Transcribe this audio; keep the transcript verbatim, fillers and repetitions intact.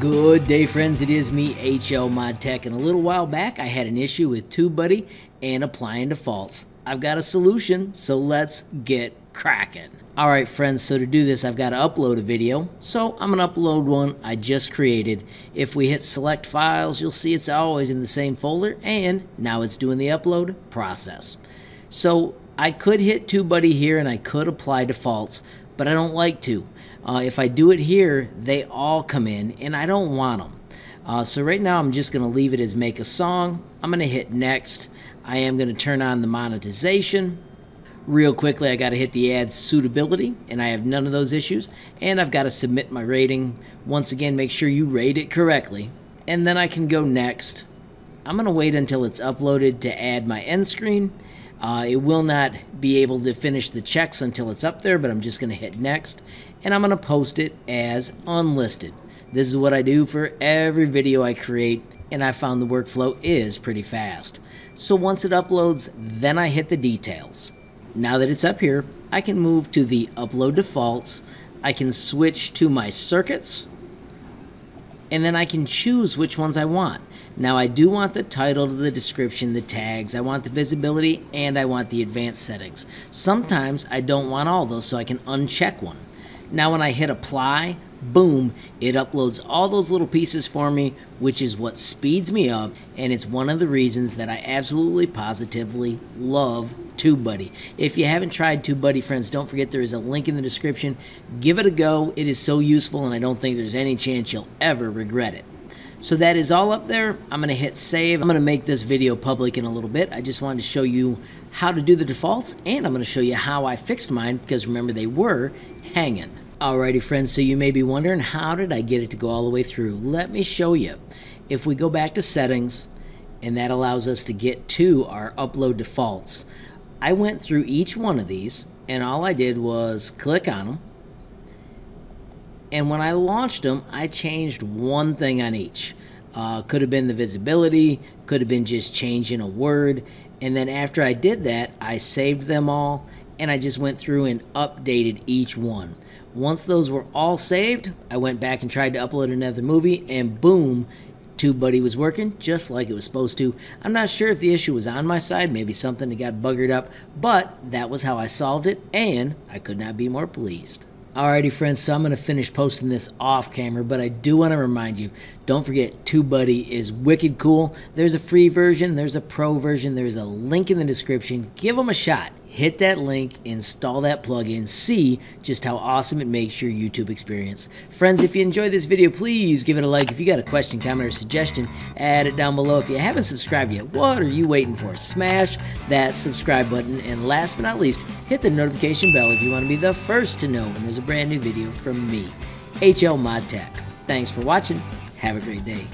Good day, friends. It is me, H L Mod Tech, and a little while back I had an issue with TubeBuddy and applying defaults. I've got a solution, so let's get cracking. All right, friends, so to do this, I've got to upload a video, so I'm going to upload one I just created. If we hit select files, you'll see it's always in the same folder, and now it's doing the upload process. So I could hit TubeBuddy here, and I could apply defaults, but I don't like to. Uh, if I do it here, they all come in, and I don't want them. Uh, so right now, I'm just going to leave it as make a song. I'm going to hit next. I am going to turn on the monetization. Real quickly, I got to hit the ad suitability, and I have none of those issues. And I've got to submit my rating. Once again, make sure you rate it correctly. And then I can go next. I'm going to wait until it's uploaded to add my end screen. Uh, it will not be able to finish the checks until it's up there, but I'm just going to hit next, and I'm going to post it as unlisted. This is what I do for every video I create, and I found the workflow is pretty fast. So once it uploads, then I hit the details. Now that it's up here, I can move to the upload defaults. I can switch to my circuits, and then I can choose which ones I want. Now I do want the title, the description, the tags, I want the visibility, and I want the advanced settings. Sometimes I don't want all those, so I can uncheck one. Now when I hit apply, boom, it uploads all those little pieces for me, which is what speeds me up, and it's one of the reasons that I absolutely positively love TubeBuddy. If you haven't tried TubeBuddy, friends, don't forget there is a link in the description. Give it a go. It is so useful, and I don't think there's any chance you'll ever regret it. So that is all up there. I'm gonna hit save. I'm gonna make this video public in a little bit. I just wanted to show you how to do the defaults, and I'm gonna show you how I fixed mine, because remember, they were hanging. Alrighty, friends, so you may be wondering, how did I get it to go all the way through? Let me show you. If we go back to settings, and that allows us to get to our upload defaults, I went through each one of these, and all I did was click on them. And when I launched them, I changed one thing on each. Uh, could have been the visibility, could have been just changing a word. And then after I did that, I saved them all, and I just went through and updated each one. Once those were all saved, I went back and tried to upload another movie, and boom, TubeBuddy was working just like it was supposed to. I'm not sure if the issue was on my side, maybe something that got buggered up, but that was how I solved it, and I could not be more pleased. Alrighty, friends, so I'm going to finish posting this off camera, but I do want to remind you, don't forget TubeBuddy is wicked cool. There's a free version, there's a pro version, there's a link in the description. Give them a shot. Hit that link, install that plugin, see just how awesome it makes your YouTube experience. Friends, if you enjoyed this video, please give it a like. If you got a question, comment, or suggestion, add it down below. If you haven't subscribed yet, what are you waiting for? Smash that subscribe button, and last but not least, hit the notification bell if you want to be the first to know when there's a brand new video from me, H L Mod Tech. Thanks for watching. Have a great day.